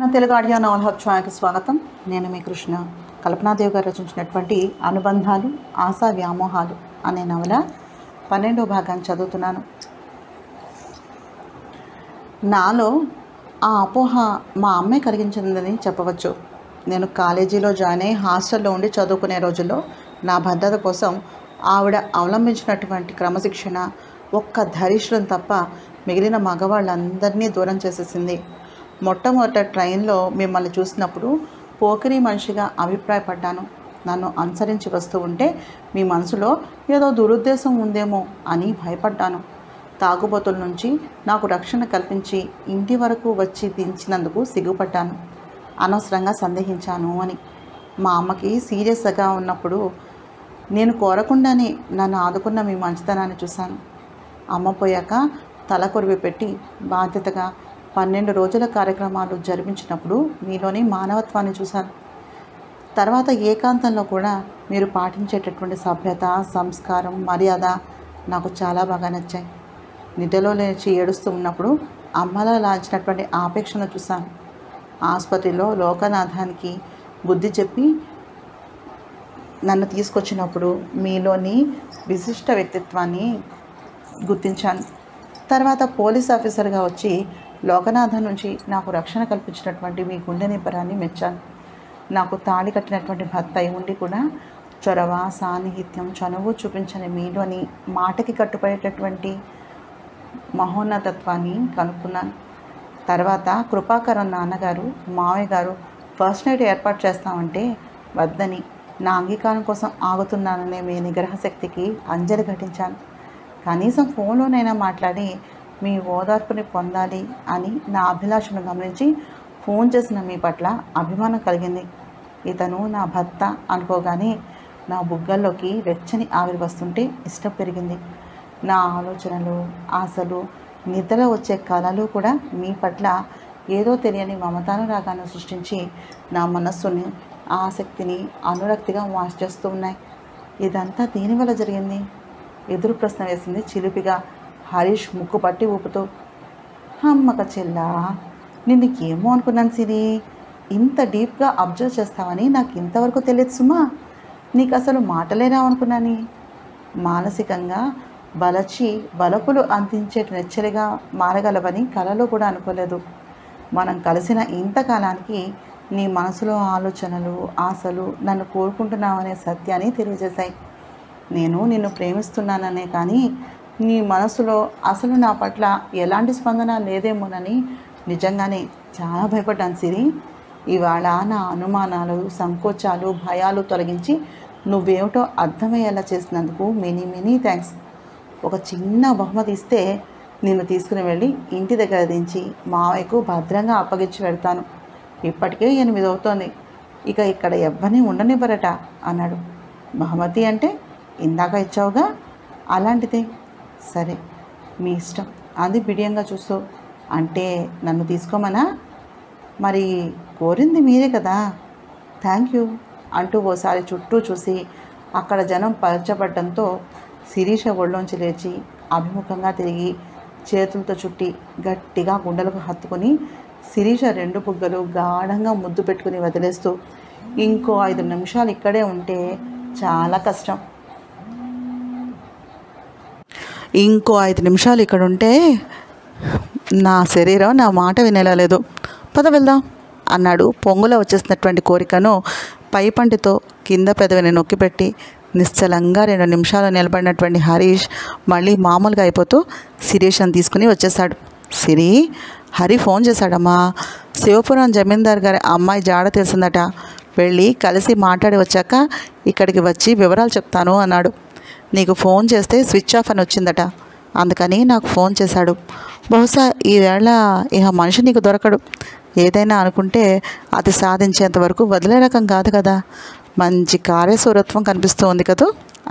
Krishna Telugu audio novel hub ఛానల్కి స్వాగతం. నేను మీ కృష్ణ. కల్పనాదేవి గారు రచించినటువంటి అనుబంధాలు ఆశా వ్యామోహాలు అనే నవల 12వ భాగాన్ని చదువుతున్నాను. నాలో ఆ అపోహ మా అమ్మే కలిగించిందని చెప్పవచ్చు. నేను కాలేజీలో జాయిన్ అయ్యి హాస్టల్లో ఉండి చదువుకునే రోజుల్లో నా భద్రత కోసం ఆవిడ అవలంబించినటువంటి క్రమశిక్షణ ఒక్క ధరిష్ఠం తప్ప మిగిలిన మగవాళ్ళందరినీ దూరం చేసేసింది. మొట్టమొదట ట్రైన్లో మిమ్మల్ని చూసినప్పుడు పోకిరీ మనిషిగా అభిప్రాయపడ్డాను. నన్ను అనుసరించి వస్తూ ఉంటే మీ మనసులో ఏదో దురుద్దేశం ఉందేమో అని భయపడ్డాను. తాగుబోతుల నుంచి నాకు రక్షణ కల్పించి ఇంటి వరకు వచ్చి దించినందుకు సిగ్గుపడ్డాను. అనవసరంగా సందేహించాను అని మా అమ్మకి సీరియస్గా ఉన్నప్పుడు నేను కోరకుండానే నన్ను ఆదుకున్న మీ మంచితనాన్ని చూశాను. అమ్మ పోయాక తల కొరివి పెట్టి బాధ్యతగా 12 రోజుల కార్యక్రమాలు జరిపించినప్పుడు మీలోని మానవత్వాన్ని చూశాను. తర్వాత ఏకాంతంలో కూడా మీరు పాటించేటటువంటి సభ్యత, సంస్కారం, మర్యాద నాకు చాలా బాగా నచ్చాయి. నిద్రలో లేచి ఏడుస్తూ ఉన్నప్పుడు అమ్మలా లాంచినటువంటి ఆపేక్షను చూశాను. ఆసుపత్రిలో లోకనాథానికి బుద్ధి చెప్పి నన్ను తీసుకొచ్చినప్పుడు మీలోని విశిష్ట వ్యక్తిత్వాన్ని గుర్తించాను. తర్వాత పోలీస్ ఆఫీసర్గా వచ్చి లోకనాథం నుంచి నాకు రక్షణ కల్పించినటువంటి మీ గుండె నిబ్బరాన్ని మెచ్చాను. నాకు తాళి కట్టినటువంటి భర్త అయి ఉండి కూడా చొరవ, సాన్నిహిత్యం, చనువు చూపించని మీలోని మాటకి కట్టుబడేటటువంటి మహోన్నతత్వాన్ని కనుక్కున్నాను. తర్వాత కృపాకరం నాన్నగారు, మావయ్య గారు ఫస్ట్ నైట్ ఏర్పాటు చేస్తామంటే వద్దని నా అంగీకారం కోసం ఆగుతున్నాననే మీ నిగ్రహ శక్తికి అంజలి ఘటించాను. కనీసం ఫోన్లోనైనా మాట్లాడి మీ ఓదార్పుని పొందాలి అని నా అభిలాషను గమనించి ఫోన్ చేసిన మీ పట్ల అభిమానం కలిగింది. ఇతను నా భర్త అనుకోగానే నా బుగ్గల్లోకి వెచ్చని ఆవిరి వస్తుంటే ఇష్టం పెరిగింది. నా ఆలోచనలు, ఆశలు, నిద్ర వచ్చే కళలు కూడా మీ పట్ల ఏదో తెలియని మమతానురాగాన్ని సృష్టించి నా మనస్సుని, ఆసక్తిని అనురక్తిగా మార్చేస్తూ ఉన్నాయి. ఇదంతా దీనివల్ల జరిగింది? ఎదురు ప్రశ్న వేసింది చిలిపిగా హరీష్ ముక్కు పట్టి ఊపుతూ. అమ్మక చెల్లా, నిన్ను ఏమో అనుకున్నాను సిరి, ఇంత డీప్గా అబ్జర్వ్ చేస్తావని నాకు ఇంతవరకు తెలియదు సుమా. నీకు అసలు మాటలేరావనుకున్నాను. మానసికంగా బలచి బలపులు అందించే నెచ్చరిగా మారగలవని కలలో కూడా అనుకోలేదు. మనం కలిసిన ఇంతకాలానికి నీ మనసులో ఆలోచనలు, ఆశలు నన్ను కోరుకుంటున్నావనే సత్యాన్ని తెలియజేశాయి. నేను నిన్ను ప్రేమిస్తున్నాననే కానీ నీ మనసులో అసలు నా పట్ల ఎలాంటి స్పందన లేదేమోనని నిజంగానే చాలా భయపడ్డాను సిరి. ఇవాళ నా అనుమానాలు, సంకోచాలు, భయాలు తొలగించి నువ్వేమిటో అర్థమయ్యేలా చేసినందుకు మెనీ థ్యాంక్స్. ఒక చిన్న బహుమతి ఇస్తే నిన్ను తీసుకుని వెళ్ళి ఇంటి దగ్గర దించి మావయ్యకు భద్రంగా అప్పగించి వెళ్తాను. ఇప్పటికే 8 అవుతోంది, ఇక ఇక్కడ ఎవ్వరిని ఉండనివ్వరట అన్నాడు. బహుమతి అంటే ఇందాక ఇచ్చావుగా, అలాంటిదే. సరే, మీ ఇష్టం అది బిడియంగా చూస్తూ. అంటే నన్ను తీసుకోమనా? మరి కోరింది మీరే కదా. థ్యాంక్ యూ అంటూ ఓసారి చుట్టూ చూసి అక్కడ జనం పరచబడ్డంతో శిరీష ఒళ్ళోంచి లేచి అభిముఖంగా తిరిగి చేతులతో చుట్టి గట్టిగా గుండెలకు హత్తుకుని శిరీష 2 బుగ్గలు గాఢంగా ముద్దు పెట్టుకుని వదిలేస్తూ, ఇంకో 5 నిమిషాలు ఇక్కడే ఉంటే చాలా కష్టం, ఇంకో 5 నిమిషాలు ఇక్కడ ఉంటే నా శరీరం నా మాట వినేలా లేదు, పద వెళ్దాం అన్నాడు. పొంగులో వచ్చేసినటువంటి కోరికను పైపంటితో కింద పెదవిని నొక్కిపెట్టి నిశ్చలంగా 2 నిమిషాలు నిలబడినటువంటి హరీష్ మళ్ళీ మామూలుగా అయిపోతూ శిరీషను తీసుకుని వచ్చేశాడు. సిరి, హరి ఫోన్ చేశాడమ్మా, శివపురం జమీందార్ గారి అమ్మాయి జాడ తెలిసిందట, వెళ్ళి కలిసి మాట్లాడి వచ్చాక ఇక్కడికి వచ్చి వివరాలు చెప్తాను అన్నాడు. నీకు ఫోన్ చేస్తే స్విచ్ ఆఫ్ అని వచ్చిందట, అందుకని నాకు ఫోన్ చేశాడు. బహుశా ఈవేళ ఇక మనిషి నీకు దొరకడు. ఏదైనా అనుకుంటే అది సాధించేంత వరకు వదిలే రకం కాదు కదా. మంచి కార్యశూరత్వం కనిపిస్తూ ఉంది కదూ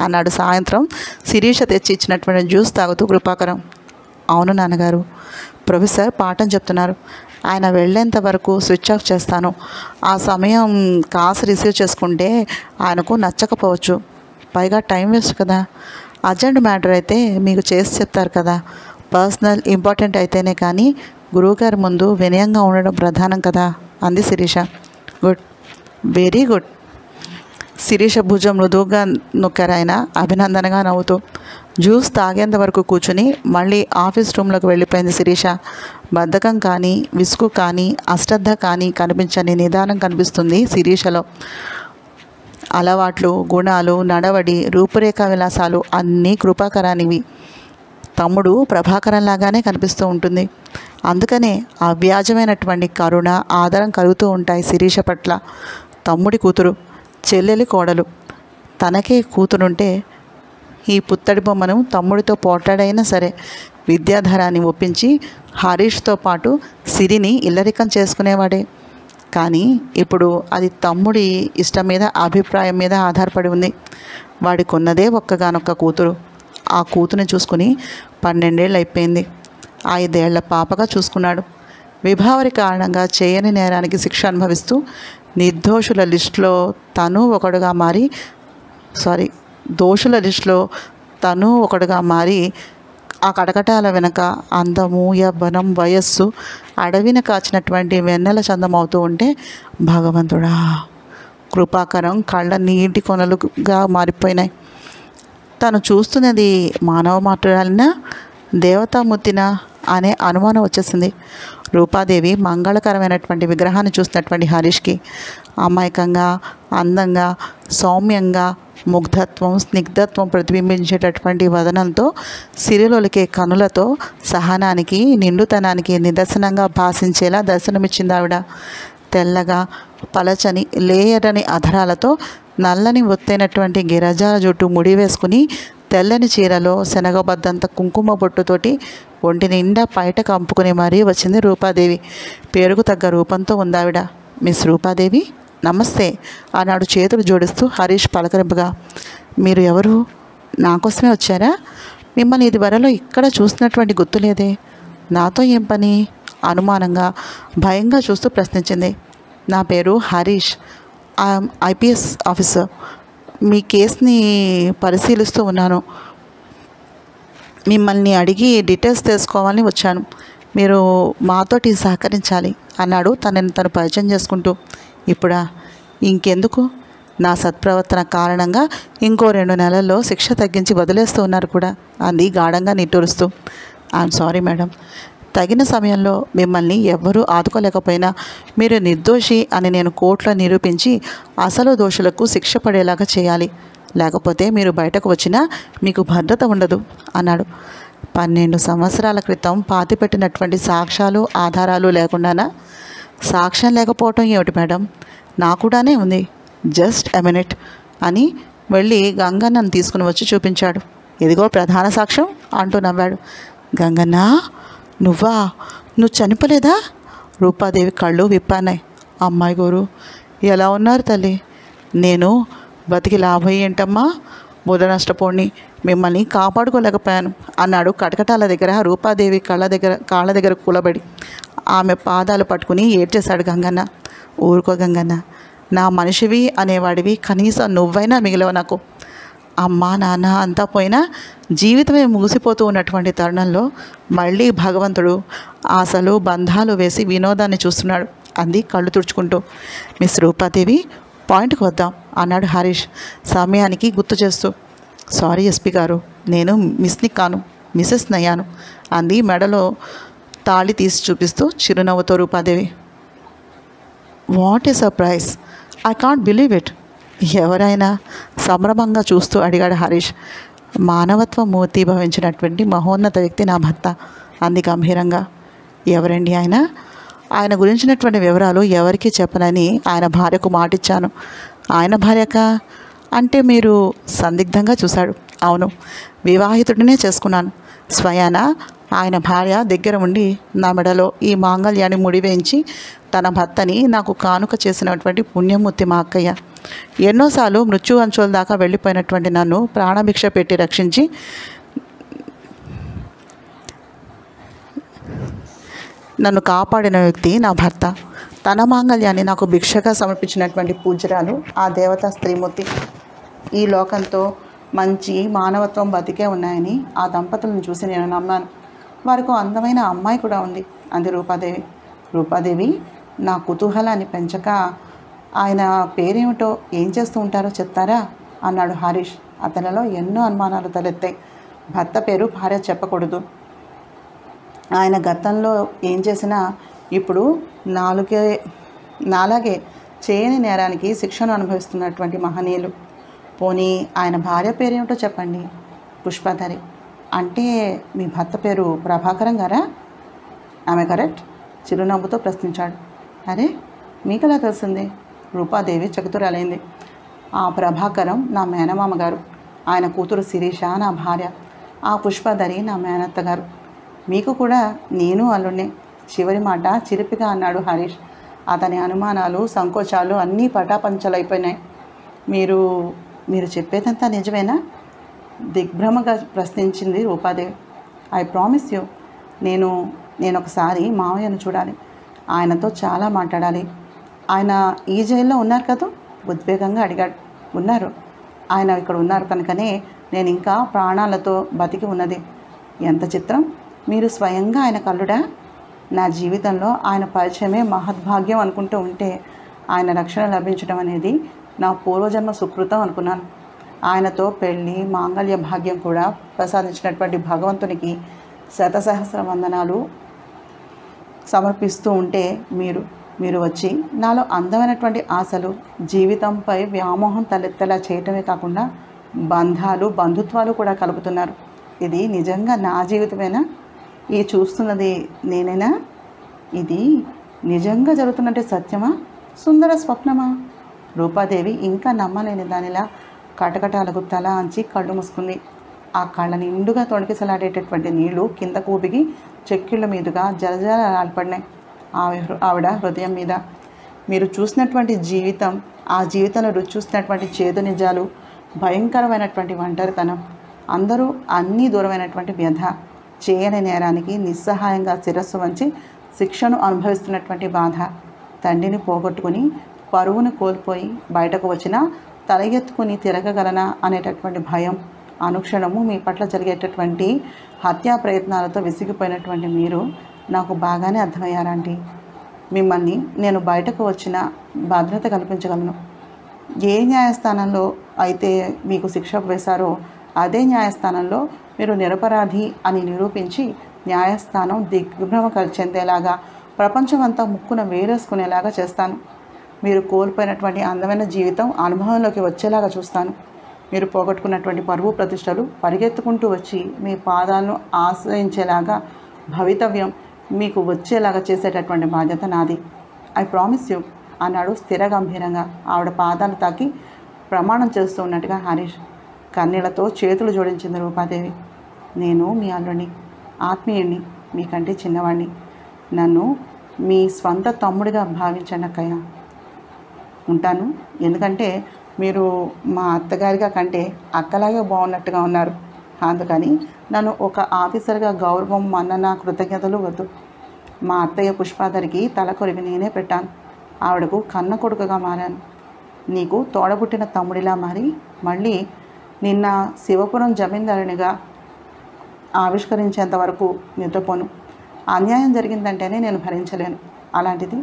అన్నాడు సాయంత్రం శిరీష తెచ్చి ఇచ్చినటువంటి జ్యూస్ తాగుతూ కృపాకరం. అవును నాన్నగారు, ప్రొఫెసర్ పాఠం చెప్తున్నారు, ఆయన వెళ్ళేంత వరకు స్విచ్ ఆఫ్ చేస్తాను. ఆ సమయం కాల్స్ రిసీవ్ చేసుకుంటే ఆయనకు నచ్చకపోవచ్చు, పైగా టైం వేస్ట్ కదా. అర్జెంట్ మ్యాటర్ అయితే మీకు చేసి చెప్తారు కదా. పర్సనల్ ఇంపార్టెంట్ అయితేనే కానీ గురువుగారి ముందు వినయంగా ఉండడం ప్రధానం కదా అంది Shirisha. Good, very good. Shirisha భుజం మృదువుగా నొక్కారు ఆయన అభినందనగా నవ్వుతూ. జ్యూస్ తాగేంత వరకు కూర్చుని మళ్ళీ ఆఫీస్ రూమ్లోకి వెళ్ళిపోయింది శిరీష. బద్ధకం కానీ విసుగు కానీ అశ్రద్ధ కానీ కనిపించని నిదానం కనిపిస్తుంది శిరీషలో. అలవాట్లు, గుణాలు, నడవడి, రూపురేఖ విలాసాలు అన్నీ కృపాకరానివి. తమ్ముడు ప్రభాకరంలాగానే కనిపిస్తూ ఉంటుంది. అందుకనే అవ్యాజమైనటువంటి కరుణ, ఆదరం కలుగుతూ ఉంటాయి శిరీష పట్ల. తమ్ముడి కూతురు, చెల్లెలి కోడలు, తనకే కూతురుంటే ఈ పుత్తడి బొమ్మను తమ్ముడితో పోట్లాడైనా సరే విద్యాధరాన్ని ఒప్పించి హరీష్తో పాటు సిరిని ఇల్లరికం చేసుకునేవాడే. కానీ ఇప్పుడు అది తమ్ముడి ఇష్టం మీద, అభిప్రాయం మీద ఆధారపడి ఉంది. వాడికి ఉన్నదే ఒక్కగానొక్క కూతురు. ఆ కూతురుని చూసుకుని 12 ఏళ్ళు అయిపోయింది. 5 ఏళ్ల పాపగా చూసుకున్నాడు. విభావరి కారణంగా చేయని నేరానికి శిక్ష అనుభవిస్తూ నిర్దోషుల లిస్టులో తను ఒకడుగా మారి దోషుల లిస్టులో తను ఒకడుగా మారి ఆ కటకటాల వెనక అందము, యవ్వనం, వయస్సు అడవిన కాచినటువంటి వెన్నెల చందమవుతూ ఉంటే, భగవంతుడా కృపాకరం కళ్ళ నీటి కొనలుగా మారిపోయినాయి. తను చూస్తున్నది మానవ మాట్లాడాలినా దేవతామూర్తినా అనే అనుమానం వచ్చేసింది. రూపాదేవి మంగళకరమైనటువంటి విగ్రహాన్ని చూసినటువంటి హరీష్కి అమాయకంగా, అందంగా, సౌమ్యంగా, ముగ్ధత్వం, స్నిగ్ధత్వం ప్రతిబింబించేటటువంటి వదనంతో, సిరిలోలికే కనులతో సహనానికి, నిండుతనానికి నిదర్శనంగా భాషించేలా దర్శనమిచ్చింది ఆవిడ. తెల్లగా, పలచని, లేయరని అధరాలతో, నల్లని ఒత్తైనటువంటి గిరజాల జుట్టు ముడి వేసుకుని, తెల్లని చీరలో శనగబద్దంత కుంకుమ బొట్టుతోటి ఒంటి నిండా పైట కంపుకుని మరీ వచ్చింది రూపాదేవి. పేరుకు తగ్గ రూపంతో ఉందావిడ. మిస్ రూపాదేవి, నమస్తే అన్నాడు చేతులు జోడిస్తూ హరీష్ పలకరింపుగా. మీరు ఎవరు? నా కోసమే వచ్చారా? మిమ్మల్ని ఇది వరలో ఇక్కడ చూసినటువంటి గుర్తులేదే, నాతో ఏం పని? అనుమానంగా, భయంగా చూస్తూ ప్రశ్నించింది. నా పేరు హరీష్, ఐఎమ్ IPS ఆఫీసర్. మీ కేసుని పరిశీలిస్తూ ఉన్నాను. మిమ్మల్ని అడిగి డీటెయిల్స్ తెలుసుకోవాలని వచ్చాను. మీరు మాతోటి సహకరించాలి అన్నాడు తను పరిచయం చేసుకుంటూ. ఇప్పుడా? ఇంకెందుకు, నా సత్ప్రవర్తన కారణంగా ఇంకో 2 నెలల్లో శిక్ష తగ్గించి వదిలేస్తూ ఉన్నారు కూడా అంది గాఢంగా నిట్టూరుస్తూ. ఐఎమ్ సారీ మేడం, తగిన సమయంలో మిమ్మల్ని ఎవ్వరూ ఆదుకోలేకపోయినా మీరు నిర్దోషి అని నేను కోర్టులో నిరూపించి అసలు దోషులకు శిక్ష పడేలాగా చేయాలి. లేకపోతే మీరు బయటకు వచ్చినా మీకు భద్రత ఉండదు అన్నాడు. 12 సంవత్సరాల క్రితం పాతిపెట్టినటువంటి సాక్ష్యాలు, ఆధారాలు లేకుండానా? సాక్ష్యం లేకపోవటం ఏమిటి మేడం, నా కూడానే ఉంది. జస్ట్ ఎ మినిట్ అని వెళ్ళి గంగన్నను తీసుకుని వచ్చి చూపించాడు. ఇదిగో ప్రధాన సాక్ష్యం అంటూ నవ్వాడు. గంగన్నా, నువ్వా? నువ్వు చనిపోలేదా? రూపాదేవి కళ్ళు విప్పానాయి. అమ్మాయి గారు, ఎలా ఉన్నారు తల్లి? నేను బతికి లాభం ఏంటమ్మా, బుధ నష్టపోని, మిమ్మల్ని కాపాడుకోలేకపోయాను అన్నాడు కటకటాల దగ్గర రూపాదేవి కాళ్ళ దగ్గర కూలబడి. ఆమె పాదాలు పట్టుకుని ఏడ్చేశాడు గంగన్న. ఊరుకో గంగన్న, నా మనిషివి అనేవాడివి కనీసం నువ్వైనా మిగిలవు నాకు. అమ్మా నాన్న అంతా పోయినా జీవితమే ముగిసిపోతూ ఉన్నటువంటి తరుణంలో మళ్ళీ భగవంతుడు ఆశలు, బంధాలు వేసి వినోదాన్ని చూస్తున్నాడు అంది కళ్ళు తుడుచుకుంటూ. మిస్ రూపాదేవి, పాయింట్కి వద్దాం అన్నాడు హరీష్ సమయానికి గుర్తు చేస్తూ. సారీ SP గారు, నేను మిస్ని కాను, మిస్సెస్ నయ్యాను అంది మెడలో తాళి తీసి చూపిస్తూ చిరునవ్వుతో Roopa Devi. What a surprise, I can't believe it. ఎవరైనా సంభ్రమంగా చూస్తూ అడిగాడు హరీష్. మానవత్వ మూర్తి భవించినటువంటి మహోన్నత వ్యక్తి నా భర్త అంది గంభీరంగా. ఎవరండి ఆయన? ఆయన గురించినటువంటి వివరాలు ఎవరికీ చెప్పనని ఆయన భార్యకు మాటిచ్చాను. ఆయన భార్యక అంటే మీరు? సందిగ్ధంగా చూశాడు. అవును, వివాహితుడినే చేసుకున్నాను. స్వయాన ఆయన భార్య దగ్గర ఉండి నా మెడలో ఈ మాంగళ్యాన్ని ముడివేయించి తన భర్తని నాకు కానుక చేసినటువంటి పుణ్యమూర్తి మా అక్కయ్య. ఎన్నోసార్లు మృత్యు అంచుల దాకా వెళ్ళిపోయినటువంటి నన్ను ప్రాణభిక్ష పెట్టి రక్షించి నన్ను కాపాడిన వ్యక్తి నా భర్త. తన మాంగళ్యాన్ని నాకు భిక్షగా సమర్పించినటువంటి పూజ్యురాలు ఆ దేవతా స్త్రీమూర్తి. ఈ లోకంతో మంచి, మానవత్వం బతికే ఉన్నాయని ఆ దంపతులను చూసి నేను నమ్మాను. వారికి అందమైన అమ్మాయి కూడా ఉంది అంది రూపాదేవి. రూపాదేవి, నా కుతూహలాన్ని పెంచక ఆయన పేరేమిటో ఏం చేస్తూ ఉంటారో చెప్తారా అన్నాడు హరీష్. అతనిలో ఎన్నో అనుమానాలు తలెత్తాయి. భర్త పేరు భార్య చెప్పకూడదు. ఆయన గతంలో ఏం చేసినా ఇప్పుడు నాలాగే చేయని నేరానికి శిక్షను అనుభవిస్తున్నటువంటి మహనీయులు. పోనీ ఆయన భార్య పేరేమిటో చెప్పండి. పుష్పాదరి. అంటే మీ భర్త పేరు ప్రభాకరం గారా? ఆమె కరెక్ట్ చిరునవ్వుతో ప్రశ్నించాడు. అరే మీకలా తెలిసింది? రూపాదేవి చకితురాలైంది. ఆ ప్రభాకరం నా మేనమామ గారు, ఆయన కూతురు శిరీష నా భార్య, ఆ పుష్పాదరి నా మేనత్త గారు. మీకు కూడా నేను అల్లుణ్ణి. చివరి మాట చిరిపిగా అన్నాడు హరీష్. అతని అనుమానాలు సంకోచాలు అన్నీ పటాపంచలైపోయినాయి. మీరు చెప్పేదంతా నిజమేనా? దిగ్భ్రమగా ప్రశ్నించింది రూపాదేవి. I promise you. నేను ఒకసారి మావయ్యను చూడాలి, ఆయనతో చాలా మాట్లాడాలి. ఆయన ఈ జైల్లో ఉన్నారు కదా? ఉద్వేగంగా అడిగాడు. ఉన్నారు, ఆయన ఇక్కడ ఉన్నారు కనుకనే నేను ఇంకా ప్రాణాలతో బతికి ఉన్నది. ఎంత చిత్రం, మీరు స్వయంగా ఆయన కల్లుడా? నా జీవితంలో ఆయన పరిచయమే మహద్భాగ్యం అనుకుంటూ ఉంటే ఆయన రక్షణ లభించడం అనేది నా పూర్వజన్మ సుకృతం అనుకున్నాను. ఆయనతో పెళ్ళి మాంగళ్య భాగ్యం కూడా ప్రసాదించినటువంటి భగవంతునికి శతసహస్ర వందనాలు సమర్పిస్తూ ఉంటే మీరు వచ్చి నాలో అందమైనటువంటి ఆశలు, జీవితంపై వ్యామోహం తలెత్తలా చేయటమే కాకుండా బంధాలు బంధుత్వాలు కూడా కలుపుతున్నారు. ఇది నిజంగా నా జీవితమేనా? ఈ చూస్తున్నది నేనేనా? ఇది నిజంగా జరుగుతున్నట్టే సత్యమా, సుందర స్వప్నమా? రూపాదేవి ఇంకా నమ్మలేని దానిలా కటకటాలకు తల అంచి కళ్ళు మూసుకుంది. ఆ కళ్ళ నిండుగా తొణకిసలాడేటటువంటి నీళ్లు కింద కూపిగి చెక్కిళ్ళ మీదుగా జలజల రాలిపడినాయి ఆవిడ హృదయం మీద. మీరు చూసినటువంటి జీవితం, ఆ జీవితంలో రుచి చూసినటువంటి చేదు నిజాలు, భయంకరమైనటువంటి ఒంటరితనం, అందరూ అన్నీ దూరమైనటువంటి వ్యధ, చేయని నేరానికి నిస్సహాయంగా శిరస్సు వంచి శిక్షను అనుభవిస్తున్నటువంటి బాధ, తండ్రిని పోగొట్టుకుని పరువును కోల్పోయి బయటకు వచ్చినా తల ఎత్తుకుని తిరగగలనా అనేటటువంటి భయం, అనుక్షణము మీ పట్ల జరిగేటటువంటి హత్యా ప్రయత్నాలతో విసిగిపోయినటువంటి మీరు నాకు బాగానే అర్థమయ్యారండి. మిమ్మల్ని నేను బయటకు వచ్చిన భద్రత కల్పించగలను. ఏ న్యాయస్థానంలో అయితే మీకు శిక్ష వేశారో అదే న్యాయస్థానంలో మీరు నిరపరాధి అని నిరూపించి న్యాయస్థానం దిగ్భ్రమకల్చేందేలాగా ప్రపంచమంతా ముక్కున వేరేసుకునేలాగా చేస్తాను. మీరు కోల్పోయినటువంటి అందమైన జీవితం అనుభవంలోకి వచ్చేలాగా చూస్తాను. మీరు పోగొట్టుకున్నటువంటి పరువు ప్రతిష్టలు పరిగెత్తుకుంటూ వచ్చి మీ పాదాలను ఆశ్రయించేలాగా భవితవ్యం మీకు వచ్చేలాగా చేసేటటువంటి బాధ్యత నాది. ఐ ప్రామిస్ యూ అన్నాడు స్థిర గంభీరంగా ఆవిడ పాదాలు తాకి ప్రమాణం చేస్తూ ఉన్నట్టుగా హరీష్. కన్నీళ్లతో చేతులు జోడించింది రూపాదేవి. నేను మీ అల్లుడిని, ఆత్మీయుడిని, మీకంటే చిన్నవాడిని. నన్ను మీ స్వంత తమ్ముడిగా భావించండి అక్కయ్య. ఉంటాను, ఎందుకంటే మీరు మా అత్తగారిగా కంటే అక్కలాగే బాగున్నట్టుగా ఉన్నారు. అందుకని నన్ను ఒక ఆఫీసర్గా గౌరవం, మన్నన, కృతజ్ఞతలు వద్దు. మా అత్తయ్య పుష్పాదరికి తలకొరివి నేనే పెట్టాను. ఆవిడకు కన్న కొడుకుగా మారాను. నీకు తోడబుట్టిన తమ్ముడిలా మారి మళ్ళీ నిన్న శివపురం జమీందారునిగా ఆవిష్కరించేంత వరకు నిద్రపోను. అన్యాయం జరిగిందంటేనే నేను భరించలేను. అలాంటిది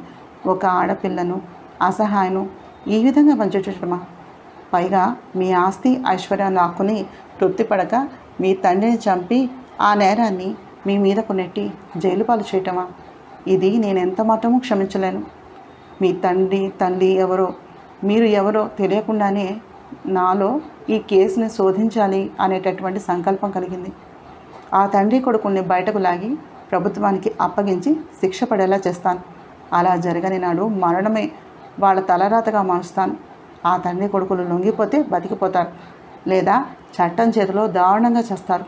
ఒక ఆడపిల్లను, అసహాయను ఈ విధంగా పంచేటమా? పైగా మీ ఆస్తి ఐశ్వర్యం లాక్కుని తృప్తిపడక మీ తండ్రిని చంపి ఆ నేరాన్ని మీ మీదకు నెట్టి జైలు పాలు చేయటమా? ఇది నేనెంత మాత్రమూ క్షమించలేను. మీ తల్లి ఎవరో, మీరు ఎవరో తెలియకుండానే నాలో ఈ కేసుని శోధించాలి అనేటటువంటి సంకల్పం కలిగింది. ఆ తండ్రి కొడుకుని బయటకు లాగి ప్రభుత్వానికి అప్పగించి శిక్ష పడేలా చేస్తాను. అలా జరగని నాడు మరణమే వాళ్ళ తలరాతగా మారుస్తాను. ఆ తండ్రి కొడుకులు లొంగిపోతే బతికిపోతారు, లేదా చట్టం చేతిలో దారుణంగా చేస్తారు.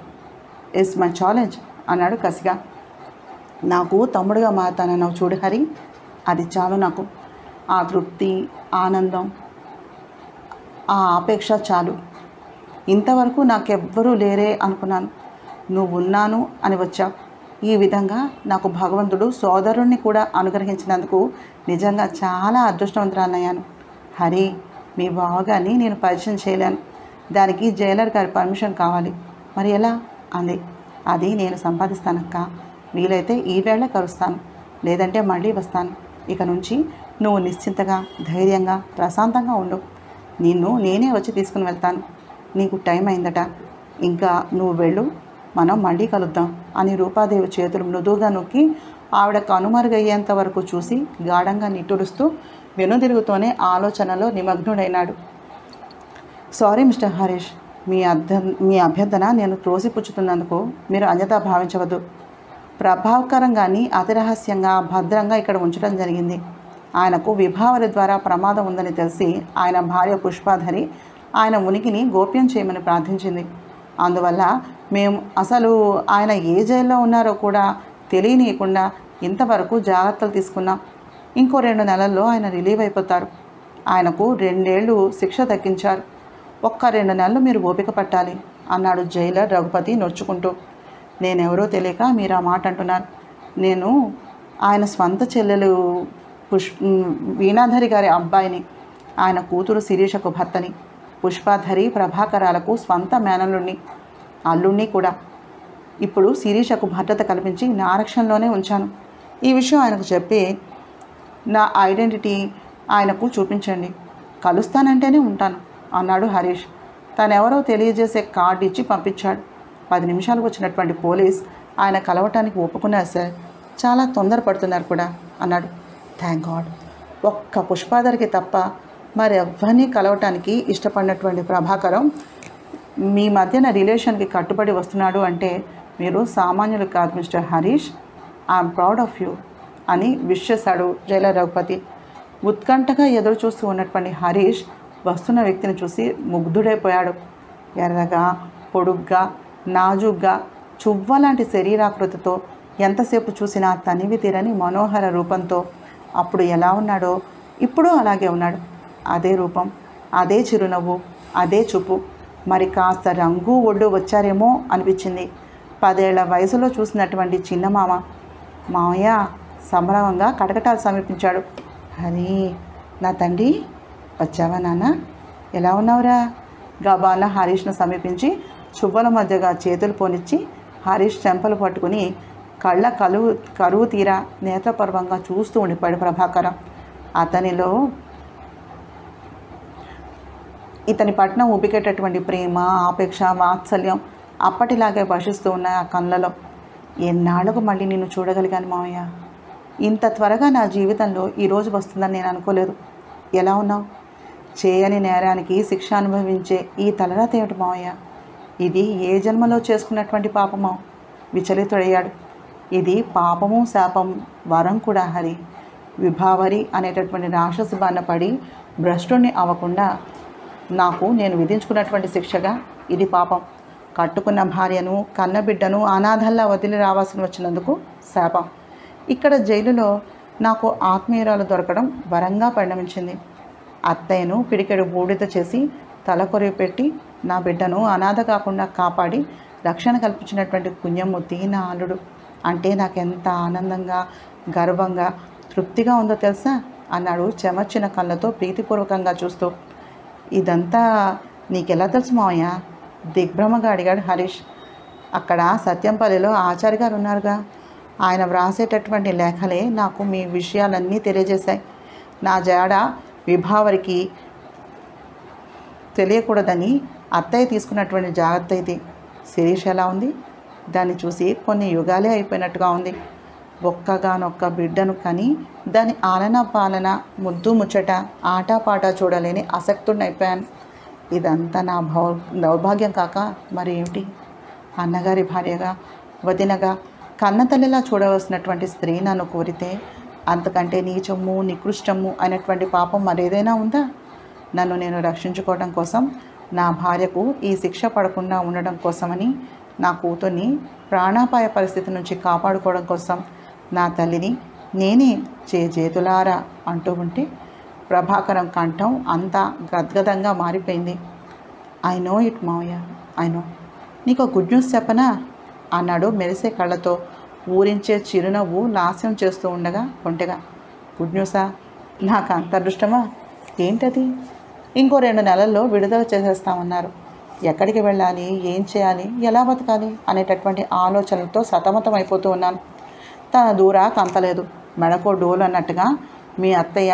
ఇట్స్ మై ఛాలెంజ్ అన్నాడు కసిగా. నాకు తమ్ముడుగా మారుతానన్నావు చూడు హరి, అది చాలు నాకు. ఆ తృప్తి, ఆనందం, ఆ ఆపేక్ష చాలు. ఇంతవరకు నాకెవ్వరూ లేరే అనుకున్నాను, నువ్వు ఉన్నాను అని వచ్చావు. ఈ విధంగా నాకు భగవంతుడు సోదరుణ్ణి కూడా అనుగ్రహించినందుకు నిజంగా చాలా అదృష్టవంతురాలయ్యాను. హరి, మీ బావగారిని నేను పరిచయం చేయలేను. దానికి జైలర్ గారి పర్మిషన్ కావాలి. మరి ఎలా అంది. అది నేను సంపాదిస్తానక్క. వీలైతే ఈవేళ కలుస్తాను, లేదంటే మళ్ళీ వస్తాను. ఇక నుంచి నువ్వు నిశ్చింతగా ధైర్యంగా ప్రశాంతంగా ఉండు. నిన్ను నేనే వచ్చి తీసుకుని వెళ్తాను. నీకు టైం అయిందట, ఇంకా నువ్వు వెళ్ళు, మనం మళ్ళీ కలుద్దాం అని రూపాదేవి చేతులు మృదువుగా నొక్కి ఆవిడ కనుమరుగయ్యేంత వరకు చూసి గాఢంగా నిట్టూరుస్తూ వెనుదిరుగుతూనే ఆలోచనలో నిమగ్నుడైనాడు. సారీ మిస్టర్ హరీష్, మీ అభ్యర్థన నేను త్రోసిపుచ్చుతున్నందుకు మీరు అన్యథా భావించవద్దు. ప్రభావకరంగాని అతి రహస్యంగా భద్రంగా ఇక్కడ ఉంచడం జరిగింది. ఆయనకు విభావరి ద్వారా ప్రమాదం ఉందని తెలిసి ఆయన భార్య పుష్పాధరి ఆయన ఉనికిని గోప్యం చేయమని ప్రార్థించింది. అందువల్ల మేము అసలు ఆయన ఏ జైల్లో ఉన్నారో కూడా తెలియనీయకుండా ఇంతవరకు జాగ్రత్తలు తీసుకున్నాం. ఇంకో 2 నెలల్లో ఆయన రిలీవ్ అయిపోతారు. ఆయనకు 2 ఏళ్ళు శిక్ష తగ్గించారు. ఒక్క 2 నెలలు మీరు ఓపిక పట్టాలి అన్నాడు జైలర్ రఘుపతి నొచ్చుకుంటూ. నేనెవరో తెలియక మీరు ఆ మాట అంటున్నారు. నేను ఆయన స్వంత చెల్లెలు వీణాధరి గారి అబ్బాయిని, ఆయన కూతురు శిరీషకు భర్తని, పుష్పాధరి ప్రభాకరాలకు స్వంత మేనల్లుణ్ణి, అల్లుణ్ణి కూడా. ఇప్పుడు శిరీషకు భద్రత కల్పించి నా ఆరక్షణలోనే ఉంచాను. ఈ విషయం ఆయనకు చెప్పి నా ఐడెంటిటీ ఆయనకు చూపించండి. కలుస్తానంటేనే ఉంటాను అన్నాడు హరీష్. తనెవరో తెలియజేసే కార్డు ఇచ్చి పంపించాడు. 10 నిమిషాలకు వచ్చినటువంటి పోలీస్ ఆయన కలవటానికి ఒప్పుకున్నారు. సార్, చాలా తొందరపడుతున్నారు కూడా అన్నాడు. Thank God. ఒక్క పుష్పాదరికి తప్ప మరెవ్వరినీ కలవటానికి ఇష్టపడినటువంటి ప్రభాకరం మీ మధ్యన రిలేషన్కి కట్టుబడి వస్తున్నాడు అంటే మీరు సామాన్యులు కాదు mister Harish. I'm proud of you అని విష్ చేశాడు జైలర్ రఘుపతి. ఉత్కంఠగా ఎదురు చూస్తూ ఉన్నటువంటి హరీష్ వస్తున్న వ్యక్తిని చూసి ముగ్ధుడైపోయాడు. ఎర్రగా, పొడుగ్గా, నాజుగ్గా, చువ్వలాంటి శరీరాకృతితో, ఎంతసేపు చూసినా తనివి తీరని మనోహర రూపంతో. అప్పుడు ఎలా ఉన్నాడో ఇప్పుడు అలాగే ఉన్నాడు. అదే రూపం, అదే చిరునవ్వు, అదే చూపు. మరి కాస్త రంగు ఒడ్డు వచ్చారేమో అనిపించింది. 10 ఏళ్ల వయసులో చూసినటువంటి చిన్న మామయ్య సంభ్రమంగా కటకటాలు సమీపించాడు. హరి, నా తండ్రి వచ్చావా నాన్న? ఎలా ఉన్నావురా? గబాల హరీష్ను సమీపించి చువ్వల మధ్యగా చేతులు పోనిచ్చి హరీష్ చెంపలు పట్టుకుని కళ్ళ కరువు తీరా నేత్రపర్వంగా చూస్తూ ఉండిపోయాడు ప్రభాకరం. ఇతని పట్ల ఊపికేటటువంటి ప్రేమ, ఆపేక్ష, వాత్సల్యం అప్పటిలాగే వర్షిస్తూ ఉన్న ఆ కళ్ళలో. ఎన్నాళ్ళకు మళ్ళీ నిన్ను చూడగలిగాను మామయ్య. ఇంత త్వరగా నా జీవితంలో ఈరోజు వస్తుందని నేను అనుకోలేదు. ఎలా ఉన్నావు? చేయని నేరానికి శిక్ష అనుభవించే ఈ తలరాత ఏమిటి మామయ్య? ఇది ఏ జన్మలో చేసుకున్నటువంటి పాపమో విచలితుడయ్యాడు. ఇది పాపము, శాపం, వరం కూడా హరి. విభావరి అనేటటువంటి రాక్షసి బాన పడి భ్రష్టుణ్ణి అవ్వకుండా నాకు నేను విధించుకున్నటువంటి శిక్షగా ఇది పాపం. కట్టుకున్న భార్యను, కన్నబిడ్డను అనాథల్లా వదిలి రావాల్సి వచ్చినందుకు శాపం. ఇక్కడ జైలులో నాకు ఆత్మీయురాలు దొరకడం వరంగా పరిణమించింది. అత్తయ్యను పిడికెడు బూడిద చేసి తలకొరి పెట్టి నా బిడ్డను అనాథ కాకుండా కాపాడి రక్షణ కల్పించినటువంటి పుణ్యమూర్తి నా అల్లుడు అంటే నాకెంత ఆనందంగా, గర్వంగా, తృప్తిగా ఉందో తెలుసా అన్నాడు చెమర్చిన కళ్ళతో ప్రీతిపూర్వకంగా చూస్తూ. ఇదంతా నీకెలా తెలుసు మావయ్య? దిగ్భ్రమగా అడిగాడు హరీష్. అక్కడ సత్యంపల్లిలో ఆచార్య గారు ఉన్నారుగా, ఆయన వ్రాసేటటువంటి లేఖలే నాకు మీ విషయాలన్నీ తెలియజేశాయి. నా జాడ విభావరికి తెలియకూడదని అత్తయ్య తీసుకున్నటువంటి జాగ్రత్త ఇది. శిరీష ఎలా ఉంది? దాన్ని చూసి కొన్ని యుగాలే అయిపోయినట్టుగా ఉంది. ఒక్కగానొక్క బిడ్డను కని దాని ఆలనా పాలన, ముద్దు ముచ్చట, ఆటపాట చూడలేని ఆసక్తుడిని అయిపోయాను. ఇదంతా నా దౌర్భాగ్యం కాక మరి ఏమిటి? అన్నగారి భార్యగా, వదినగా, కన్నతల్లిలా చూడవలసినటువంటి స్త్రీ నన్ను కోరితే అంతకంటే నీచము, నికృష్టము అయినటువంటి పాపం మరేదైనా ఉందా? నన్ను నేను రక్షించుకోవడం కోసం, నా భార్యకు ఈ శిక్ష పడకుండా ఉండడం కోసమని, నా కూతుర్ని ప్రాణాపాయ పరిస్థితి నుంచి కాపాడుకోవడం కోసం నా తల్లిని నేనే చేతులారా అంటూ ఉంటే ప్రభాకరం కంఠం అంతా గద్గదంగా మారిపోయింది. ఐ నో ఇట్ మావయ్య, ఐ నో. నీకు గుడ్ న్యూస్ చెప్పనా అన్నాడు మెరిసే కళ్ళతో, ఊరించే చిరునవ్వు లాస్యం చేస్తూ ఉండగా కొంటెగా. గుడ్ న్యూసా? నాకు అంత అదృష్టమా? ఏంటది? ఇంకో 2 నెలల్లో విడుదల చేసేస్తామన్నారు. ఎక్కడికి వెళ్ళాలి, ఏం చేయాలి, ఎలా బతకాలి అనేటటువంటి ఆలోచనలతో సతమతం అయిపోతూ ఉన్నాను. తన దూరా కంతలేదు. మెడకో డోలు అన్నట్టుగా మీ అత్తయ్య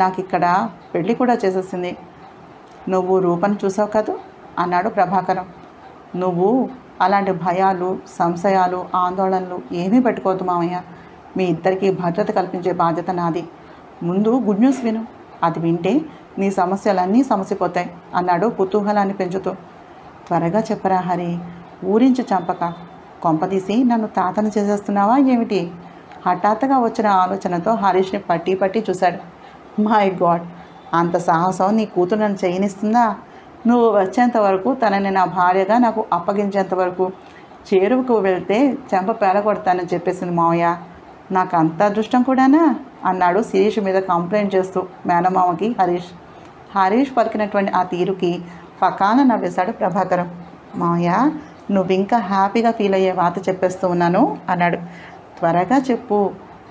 నాకు ఇక్కడ పెళ్ళి కూడా చేసేసింది. నువ్వు రూపను చూసావు కదూ అన్నాడు ప్రభాకరం. నువ్వు అలాంటి భయాలు సంశయాలు ఆందోళనలు ఏమీ పెట్టుకోవద్దు మామయ్య, మీ ఇద్దరికీ భద్రత కల్పించే బాధ్యత నాది. ముందు గుడ్ న్యూస్ విను, అది వింటే నీ సమస్యలన్నీ సమసిపోతాయి అన్నాడు కుతూహలాన్ని పెంచుతూ. త్వరగా చెప్పరా హరి, ఊరించి చంపక కొంపదీసి నన్ను తాతను చేసేస్తున్నావా ఏమిటి? హఠాత్తుగా వచ్చిన ఆలోచనతో హరీష్ని పట్టి పట్టి చూశాడు. మై గాడ్, అంత సాహసం నీ కూతురు నన్ను చేయనిస్తుందా? నువ్వు వచ్చేంత వరకు తనని నా భార్యగా నాకు అప్పగించేంత వరకు చేరువుకు వెళ్తే చెంప పేలగొడతానని చెప్పేసింది మావయ్య. నాకు అంత అదృష్టం కూడానా అన్నాడు శిరీష మీద కంప్లైంట్ చేస్తూ మేనమామకి హరీష్. హరీష్ పలికినటువంటి ఆ తీరుకి పకాన నవ్వేశాడు ప్రభాకరం. మావయ్య నువ్వు ఇంకా హ్యాపీగా ఫీల్ అయ్యే వాత చెప్పేస్తూ ఉన్నాను అన్నాడు. త్వరగా చెప్పు,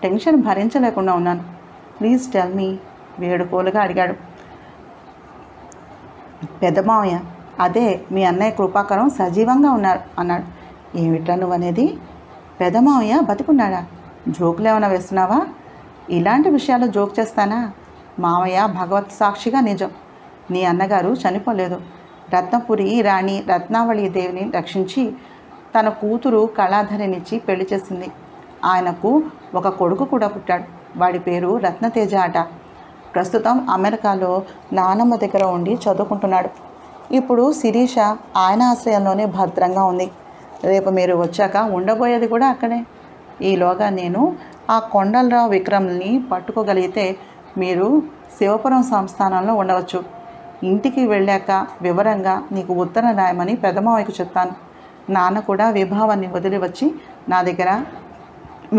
టెన్షన్ భరించలేకుండా ఉన్నాను, ప్లీజ్ టెల్ మీ వేడుకోలుగా అడిగాడు. పెద్ద మావయ్య, అదే మీ అన్నయ్య కృపాకరం సజీవంగా ఉన్నారు అన్నాడు. ఏమిట్లా నువ్వనేది? పెద్ద మావయ్య బతికున్నాడా? జోకులేమైనా వేస్తున్నావా? ఇలాంటి విషయాలు జోక్ చేస్తానా? మావయ్య భగవత్ సాక్షిగా నిజం, నీ అన్నగారు చనిపోలేదు. రత్నపురి రాణి రత్నావళి దేవిని రక్షించి తన కూతురు కళాధరినిచ్చి పెళ్లి చేసింది. ఆయనకు ఒక కొడుకు కూడా పుట్టాడు, వాడి పేరు రత్నతేజ అట. ప్రస్తుతం అమెరికాలో నానమ్మ దగ్గర ఉండి చదువుకుంటున్నాడు. ఇప్పుడు శిరీష ఆయన ఆశ్రయంలోనే భద్రంగా ఉంది. రేపు మీరు వచ్చాక ఉండబోయేది కూడా అక్కడే. ఈలోగా నేను ఆ కొండలరావు విక్రమ్ని పట్టుకోగలిగితే మీరు శివపురం సంస్థానంలో ఉండవచ్చు. ఇంటికి వెళ్ళాక వివరంగా నీకు ఉత్తరం రాయమని పెదమావయ్యకు చెప్తాను. నాన్న కూడా విభావాన్ని వదిలి వచ్చి నా దగ్గర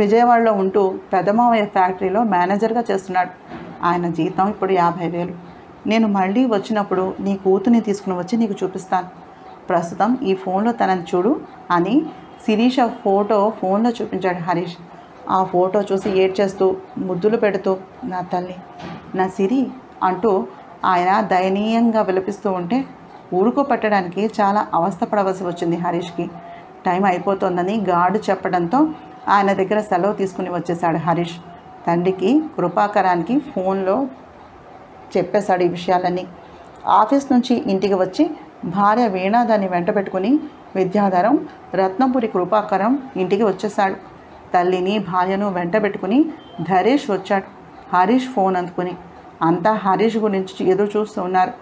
విజయవాడలో ఉంటూ పెదమావయ్య ఫ్యాక్టరీలో మేనేజర్గా చేస్తున్నాడు. ఆయన జీతం ఇప్పుడు 50,000. నేను మళ్ళీ వచ్చినప్పుడు నీ కూతుర్ని తీసుకుని వచ్చి నీకు చూపిస్తాను. ప్రస్తుతం ఈ ఫోన్లో తనని చూడు అని శిరీష ఫోటో ఫోన్లో చూపించాడు హరీష్. ఆ ఫోటో చూసి ఏడ్చేస్తూ ముద్దులు పెడుతూ నా తల్లి, నా సిరి అంటూ ఆయన దయనీయంగా విలపిస్తూ ఉంటే ఊరుకో పెట్టడానికి చాలా అవస్థపడవలసి వచ్చింది హరీష్కి. టైం అయిపోతుందని గార్డు చెప్పడంతో ఆయన దగ్గర సెలవు తీసుకుని వచ్చేశాడు హరీష్. తండ్రికి కృపాకరానికి ఫోన్లో చెప్పేశాడు ఈ విషయాలన్నీ. ఆఫీస్ నుంచి ఇంటికి వచ్చి భార్య వీణా దాన్ని వెంట పెట్టుకుని విద్యాధరం రత్నపురి కృపాకరం ఇంటికి వచ్చేశాడు. తల్లిని భార్యను వెంట పెట్టుకుని హరీష్ వచ్చాడు. హరీష్ ఫోన్ అందుకుని అంతా హరీష్ గురించి ఎదురు చూస్తూ ఉన్నారు.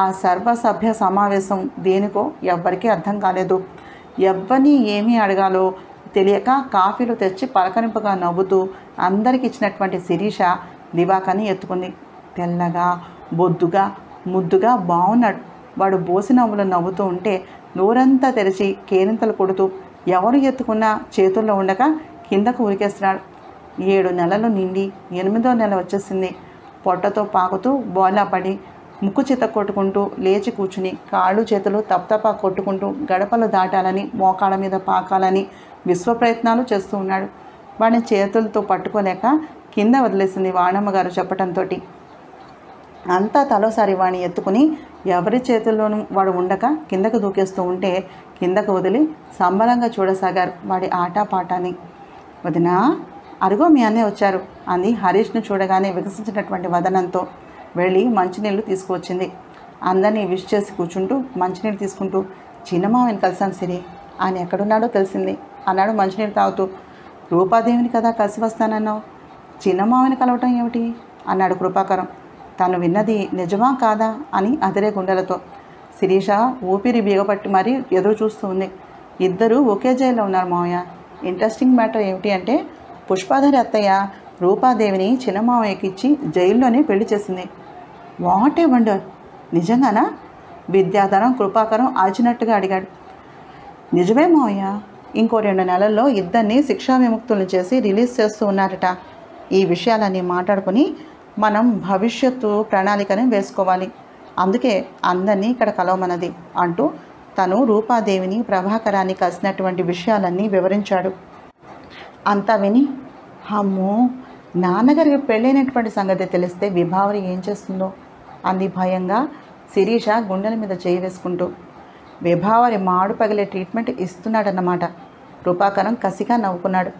ఆ సర్వసభ్య సమావేశం దేనికో ఎవ్వరికీ అర్థం కాలేదు. ఎవ్వరిని ఏమీ అడగాలో తెలియక కాఫీలు తెచ్చి పలకరింపుగా నవ్వుతూ అందరికి ఇచ్చినటువంటి శిరీష దివాకర్ని ఎత్తుకుంది. తెల్లగా బొద్దుగా ముద్దుగా బాగున్నాడు వాడు. బోసి నవ్వులు నవ్వుతూ ఉంటే నోరంతా తెరిచి కేరింతలు కొడుతూ ఎవరు ఎత్తుకున్నా చేతుల్లో ఉండక కిందకు ఉరికేస్తున్నాడు. 7 నెలలు నిండి 8వ నెల వచ్చేసింది. పొట్టతో పాకుతూ బోలా పడి ముక్కు చేత కొట్టుకుంటూ లేచి కూర్చుని కాళ్ళు చేతులు తప్తపా కొట్టుకుంటూ గడపలు దాటాలని మోకాళ్ళ మీద పాకాలని విశ్వ ప్రయత్నాలు చేస్తూ ఉన్నాడు. వాడిని చేతులతో పట్టుకోలేక కింద వదిలేసింది వాణమ్మగారు చెప్పడంతో. అంతా తలోసారి వాణ్ణి ఎత్తుకుని ఎవరి చేతుల్లోనూ వాడు ఉండక కిందకు దూకేస్తూ ఉంటే కిందకు వదిలి సంబరంగా చూడసాగారు వాడి ఆటపాటాన్ని. వదినా, అరుగో మీ అన్నే వచ్చారు అంది హరీష్ను చూడగానే వికసించినటువంటి వదనంతో. వెళ్ళి మంచినీళ్ళు తీసుకువచ్చింది. అందరినీ విష్ చేసి కూర్చుంటూ మంచినీళ్ళు తీసుకుంటూ చిన్నమామని కలిసాను సిరి, ఆయన ఎక్కడున్నాడో తెలిసింది అన్నాడు మంచినీళ్ళు తాగుతూ. రూపాదేవిని కదా కలిసి వస్తానన్నావు, చిన్నమామని కలవటం ఏమిటి అన్నాడు కృపాకరం. తను విన్నది నిజమా కాదా అని అదిరే గుండెలతో. శిరీష ఊపిరి బిగపట్టి మరీ ఎదురు చూస్తూ ఉంది. ఇద్దరూ ఒకే జైల్లో ఉన్నారు మావయ్య. ఇంట్రెస్టింగ్ మ్యాటర్ ఏమిటి అంటే పుష్పాధరి అత్తయ్య రూపాదేవిని చిన్నమావయ్యకి ఇచ్చి జైల్లోనే పెళ్లి చేసింది. What a wonder! నిజంగానా? విద్యాధరం కృపాకరం ఆచినట్టుగా అడిగాడు. నిజమే మావయ్య, ఇంకో 2 నెలల్లో ఇద్దరిని శిక్షా విముక్తులను చేసి రిలీజ్ చేస్తూ ఉన్నారట. ఈ విషయాలన్నీ మాట్లాడుకుని మనం భవిష్యత్తు ప్రణాళికని వేసుకోవాలి, అందుకే అందరినీ ఇక్కడ కలవమన్నది అంటూ తను రూపాదేవిని ప్రభాకరాన్ని కలిసినటువంటి విషయాలన్నీ వివరించాడు. అంతా విని అమ్మో, నాన్నగారికి పెళ్ళైనటువంటి సంగతి తెలిస్తే విభావరి ఏం చేస్తుందో అంది భయంగా శిరీష గుండెల మీద చేయి వేసుకుంటూ. విభావరి మాడు పగిలే ట్రీట్మెంట్ ఇస్తున్నాడన్నమాట. కృపాకరం కసిగా నవ్వుకున్నాడు.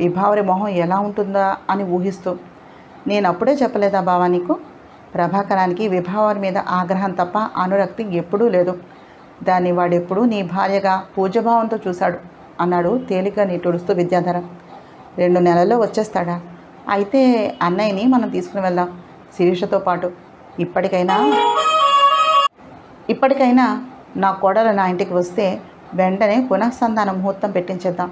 విభావరి మొహం ఎలా ఉంటుందా అని ఊహిస్తూ. నేను అప్పుడే చెప్పలేదా బావా నీకు? ప్రభాకరానికి విభావరి మీద ఆగ్రహం తప్ప అనురక్తి ఎప్పుడూ లేదు. దాన్ని వాడెప్పుడు నీ భార్యగా పూజభావంతో చూశాడు అన్నాడు తేలిక నిట్టుడుస్తూ విద్యాధరం. 2 నెలల్లో వచ్చేస్తాడా? అయితే అన్నయ్యని మనం తీసుకుని వెళ్దాం శిరీషతో పాటు. ఇప్పటికైనా నా కోడలు నా ఇంటికి వస్తే వెంటనే పునఃసంధాన ముహూర్తం పెట్టించేద్దాం.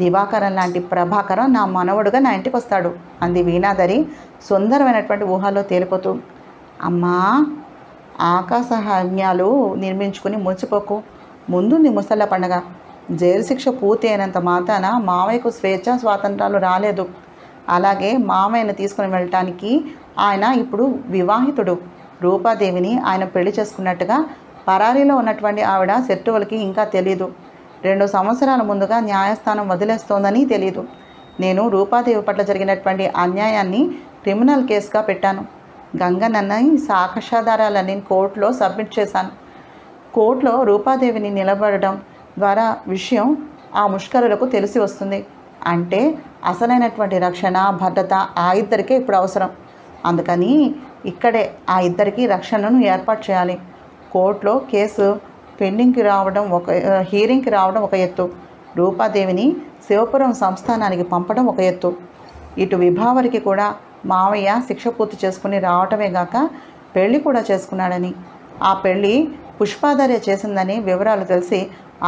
దివాకరం లాంటి ప్రభాకరం నా మనవడుగా నా ఇంటికి వస్తాడు అంది వీణాధరి సుందరమైనటువంటి ఊహలో తేలిపోతూ. అమ్మా, ఆకాశహామ్యాలు నిర్మించుకుని ముంచిపోకు. ముందుంది ముసళ్ళ పండగ. జైలు శిక్ష పూర్తి అయినంత మాత్రాన మామయ్యకు స్వేచ్ఛ స్వాతంత్రాలు రాలేదు. అలాగే మామయ్యను తీసుకుని వెళ్ళటానికి ఆయన ఇప్పుడు వివాహితుడు. రూపాదేవిని ఆయన పెళ్లి చేసుకున్నట్టుగా పరారీలో ఉన్నటువంటి ఆవిడ శత్రువులకి ఇంకా తెలీదు. 2 సంవత్సరాల ముందుగా న్యాయస్థానం వదిలేస్తోందని తెలీదు. నేను రూపాదేవి పట్ల జరిగినటువంటి అన్యాయాన్ని క్రిమినల్ కేసుగా పెట్టాను. గంగన్నయ్య సాక్ష్యాధారాలని కోర్టులో సబ్మిట్ చేశాను. కోర్టులో రూపాదేవిని నిలబడడం ద్వారా విషయం ఆ ముష్కరులకు తెలిసి వస్తుంది. అంటే అసలైనటువంటి రక్షణ భద్రత ఆ ఇద్దరికే ఇప్పుడు అవసరం. అందుకని ఇక్కడే ఆ ఇద్దరికి రక్షణను ఏర్పాటు చేయాలి. కోర్టులో కేసు పెండింగ్కి రావడం ఒక హీరింగ్కి రావడం ఒక ఎత్తు, రూపాదేవిని శివపురం సంస్థానానికి పంపడం ఒక ఎత్తు. ఇటు విభావరికి కూడా మావయ్య శిక్ష పూర్తి చేసుకుని రావటమే గాక పెళ్లి కూడా చేసుకున్నాడని, ఆ పెళ్ళి పుష్పాదరి చేసిందని వివరాలు తెలిసి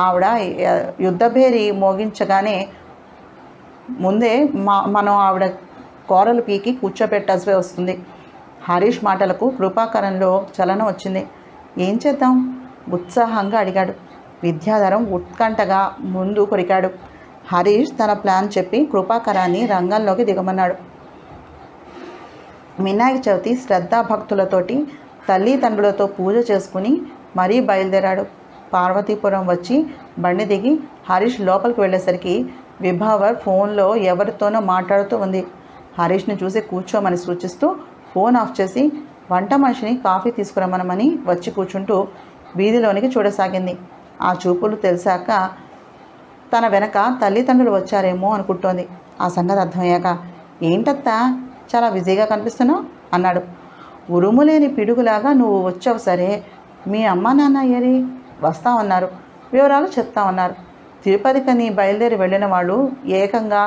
ఆవిడ యుద్ధభేరి మోగించగానే ముందే మనం ఆవిడ కోరలు పీకి కూర్చోబెట్టాల్సి వస్తుంది. హరీష్ మాటలకు కృపాకరంలో చలనం వచ్చింది. ఏం చేద్దాం? ఉత్సాహంగా అడిగాడు. విద్యాధరం ఉత్కంఠగా ముందు కొరికాడు. హరీష్ తన ప్లాన్ చెప్పి కృపాకరాన్ని రంగంలోకి దిగమన్నాడు. వినాయక చవితి శ్రద్ధాభక్తులతోటి తల్లిదండ్రులతో పూజ చేసుకుని మరీ బయలుదేరాడు. పార్వతీపురం వచ్చి బండి దిగి హరీష్ లోపలికి వెళ్ళేసరికి విభావర్ ఫోన్లో ఎవరితోనో మాట్లాడుతూ ఉంది. హరీష్ని చూసి కూర్చోమని సూచిస్తూ ఫోన్ ఆఫ్ చేసి వంట మనిషిని కాఫీ తీసుకురమ్మనమని వచ్చి కూర్చుంటూ వీధిలోనికి చూడసాగింది. ఆ చూపులు తెలిసాక తన వెనక తల్లిదండ్రులు వచ్చారేమో అనుకుంటోంది. ఆ సంగతి అర్థమయ్యాక, ఏంటత్తా చాలా బిజీగా కనిపిస్తున్నావు అన్నాడు. ఉరుములేని పిడుగులాగా నువ్వు వచ్చావు. సరే, మీ అమ్మ నాన్న ఏరి వస్తామన్నారు, వివరాలు చెప్తామన్నారు. తిరుపతికని బయలుదేరి వెళ్ళిన వాళ్ళు ఏకంగా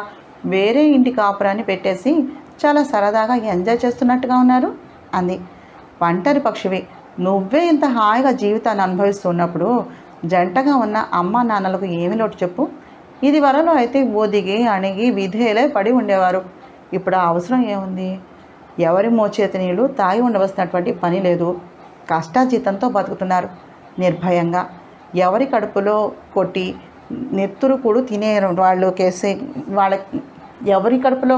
వేరే ఇంటి కాపురాన్ని పెట్టేసి చాలా సరదాగా ఎంజాయ్ చేస్తున్నట్టుగా ఉన్నారు అంది. ఒంటరి పక్షివి నువ్వే ఇంత హాయిగా జీవితాన్ని అనుభవిస్తున్నప్పుడు జంటగా ఉన్న అమ్మ నాన్నలకు ఏమి లోటు చెప్పు? ఇది వరలో అయితే ఓదిగి అణిగి విధేలే పడి ఉండేవారు. ఇప్పుడు ఆ అవసరం ఏముంది? ఎవరి మోచేతి నీళ్ళు తాగి ఉండవలసినటువంటి పని లేదు. కష్టాజీతంతో బతుకుతున్నారు నిర్భయంగా. ఎవరి కడుపులో కొట్టి నెత్తురు కూడా తినే వాళ్ళు కేసే వాళ్ళ ఎవరి కడుపులో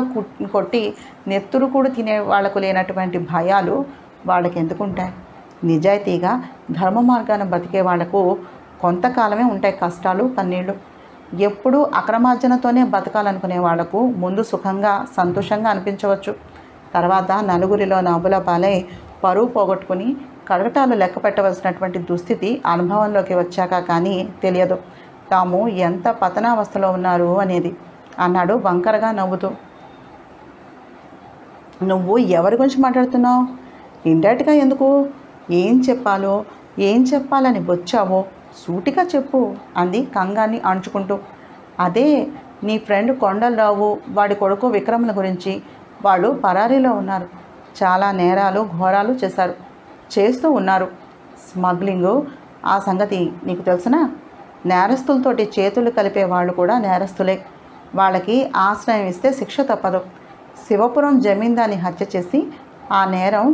కొట్టి నెత్తురు కూడా తినే వాళ్ళకు లేనటువంటి భయాలు వాళ్ళకి ఎందుకుంటాయి? నిజాయితీగా ధర్మ మార్గాన బతికే వాళ్లకు కొంతకాలమే ఉంటాయి కష్టాలు కన్నీళ్ళు. ఎప్పుడూ అక్రమార్జనతోనే బతకాలనుకునే వాళ్లకు ముందు సుఖంగా సంతోషంగా అనిపించవచ్చు. తర్వాత నలుగురిలో నవ్వుల పాలై పరువు పోగొట్టుకుని కడగటాలు లెక్క పెట్టవలసినటువంటి దుస్థితి అనుభవంలోకి వచ్చాక కానీ తెలియదు తాము ఎంత పతనావస్థలో ఉన్నారు అనేది అన్నాడు వంకరగా నవ్వుతూ. నువ్వు ఎవరి గురించి మాట్లాడుతున్నావు? ఇండైరెక్ట్గా ఎందుకు? ఏం చెప్పాలని వచ్చావో సూటిగా చెప్పు అంది కంగాన్ని అణుచుకుంటూ. అదే, నీ ఫ్రెండ్ కొండలరావు వాడి కొడుకు విక్రమ్ల గురించి. వాళ్ళు పరారీలో ఉన్నారు. చాలా నేరాలు ఘోరాలు చేస్తూ ఉన్నారు. స్మగ్లింగు, ఆ సంగతి నీకు తెలిసినా? నేరస్తులతోటి చేతులు కలిపే వాళ్ళు కూడా నేరస్తులే. వాళ్ళకి ఆశ్రయం ఇస్తే శిక్ష తప్పదు. శివపురం జమీందార్ని హత్య చేసి ఆ నేరం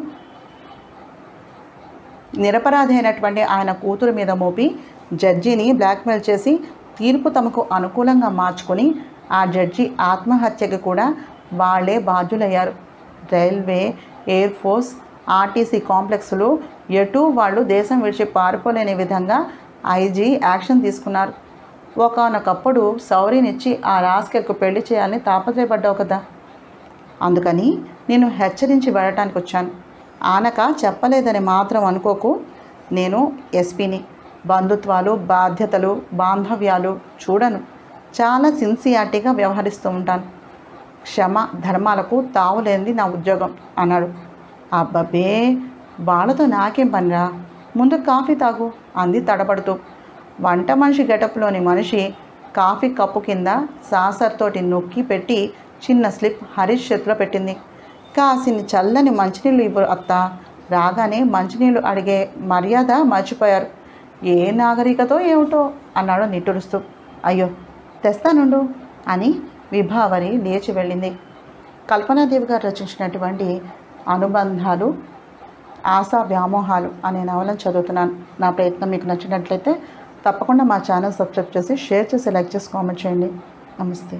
నిరపరాధి అయినటువంటి ఆయన కూతురు మీద మోపి జడ్జిని బ్లాక్మెయిల్ చేసి తీర్పు తమకు అనుకూలంగా మార్చుకుని ఆ జడ్జి ఆత్మహత్యకి కూడా వాళ్లే బాధ్యులయ్యారు. రైల్వే, ఎయిర్ ఫోర్స్, ఆర్టీసీ కాంప్లెక్స్లు ఎటు వాళ్ళు దేశం విడిచి పారిపోలేని విధంగా ఐజీ యాక్షన్ తీసుకున్నారు. ఒకనొకప్పుడు సౌరీనిచ్చి ఆ రాస్కెల్కు పెళ్లి చేయాలని తాపత్రయపడ్డావు కదా, అందుకని నేను హెచ్చరించి వెళ్ళటానికి వచ్చాను. ఆనక చెప్పలేదని మాత్రం అనుకోకు. నేను ఎస్పీని. బంధుత్వాలు, బాధ్యతలు, బాంధవ్యాలు చూడను. చాలా సిన్సియారిటీగా వ్యవహరిస్తూ ఉంటాను. క్షమ ధర్మాలకు తావులేనిది నా ఉద్యోగం అన్నాడు. అబ్బబ్బే, వాళ్ళతో నాకేం పనిరా, ముందు కాఫీ తాగు అంది తడబడుతూ. వంట మనిషి గెటప్లోని మనిషి కాఫీ కప్పు కింద సాసర్ తోటి నొక్కి పెట్టి చిన్న స్లిప్ హరీష్ చేతిలో పెట్టింది. కాసిని చల్లని మంచినీళ్ళు ఇవ్వరు అత్త, రాగానే మంచినీళ్ళు అడిగే మర్యాద మర్చిపోయారు. ఏ నాగరికతో ఏమిటో అన్నాడు నిట్టూరుస్తూ. అయ్యో తెస్తానుండు అని విభావరి లేచి వెళ్ళింది. కల్పనాదేవి గారు రచించినటువంటి అనుబంధాలు ఆశా వ్యామోహాలు అనే నవలను చదువుతున్నాను. నా ప్రయత్నం మీకు నచ్చినట్లయితే తప్పకుండా మా ఛానల్ సబ్స్క్రైబ్ చేసి, షేర్ చేసి, లైక్ చేసి, కామెంట్ చేయండి. నమస్తే.